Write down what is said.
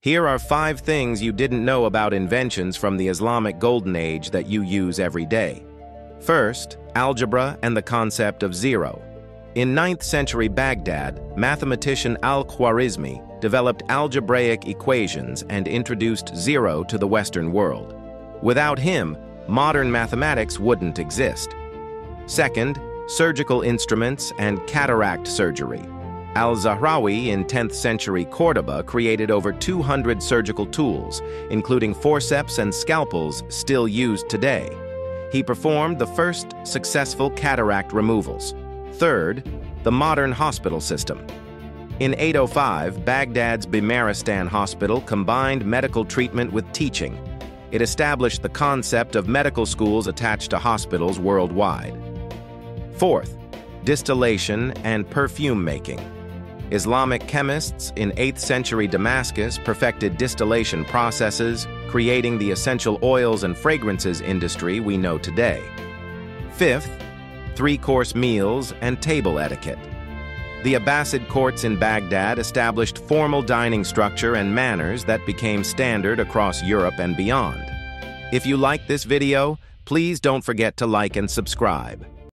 Here are 5 things you didn't know about inventions from the Islamic Golden Age that you use every day. First, algebra and the concept of zero. In 9th century Baghdad, mathematician Al-Khwarizmi developed algebraic equations and introduced zero to the Western world. Without him, modern mathematics wouldn't exist. Second, surgical instruments and cataract surgery. Al-Zahrawi in 10th century Cordoba created over 200 surgical tools, including forceps and scalpels still used today. He performed the first successful cataract removals. Third, the modern hospital system. In 805, Baghdad's Bimaristan Hospital combined medical treatment with teaching. It established the concept of medical schools attached to hospitals worldwide. Fourth, distillation and perfume making. Islamic chemists in 8th century Damascus perfected distillation processes, creating the essential oils and fragrances industry we know today. Fifth, three-course meals and table etiquette. The Abbasid courts in Baghdad established formal dining structure and manners that became standard across Europe and beyond. If you like this video, please don't forget to like and subscribe.